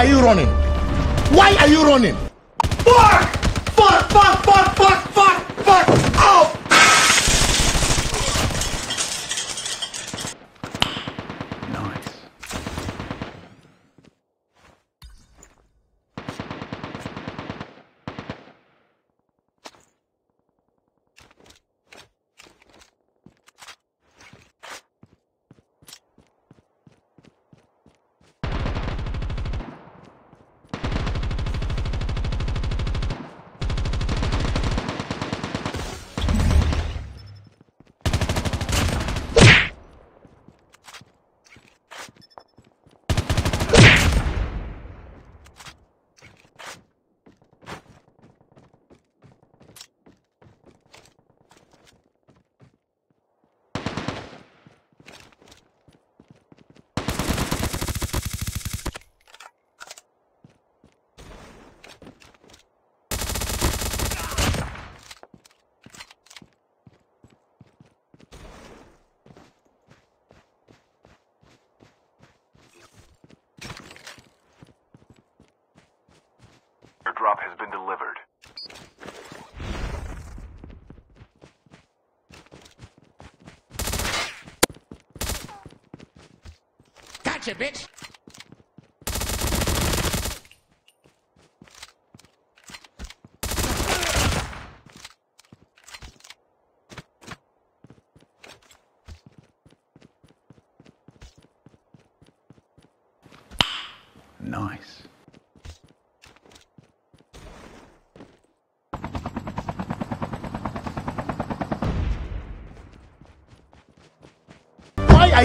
are you running? Why are you running? Fuck! Fuck! Fuck! Fuck! Fuck! Fuck! Fuck! Oh! Drop has been delivered. Gotcha, bitch! Nice. Why are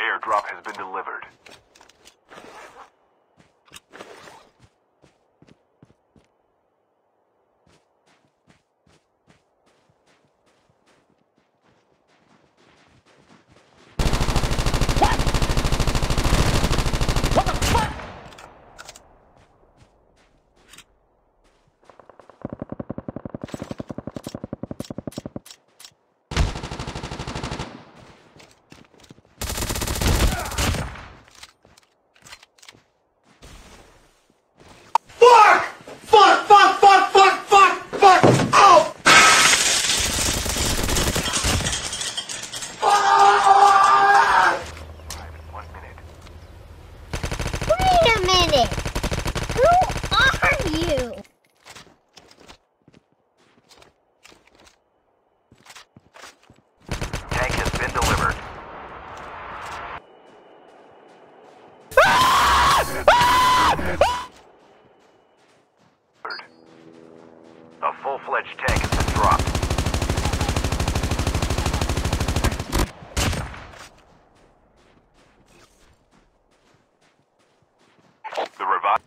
Airdrop has been delivered. A full-fledged tank has been dropped. The revive.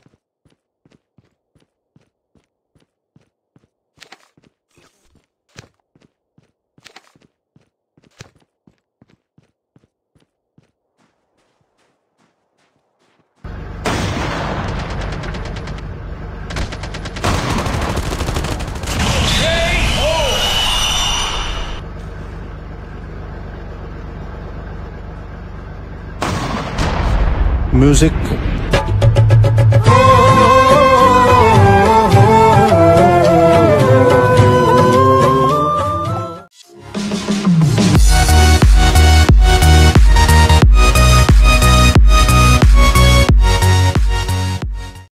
Music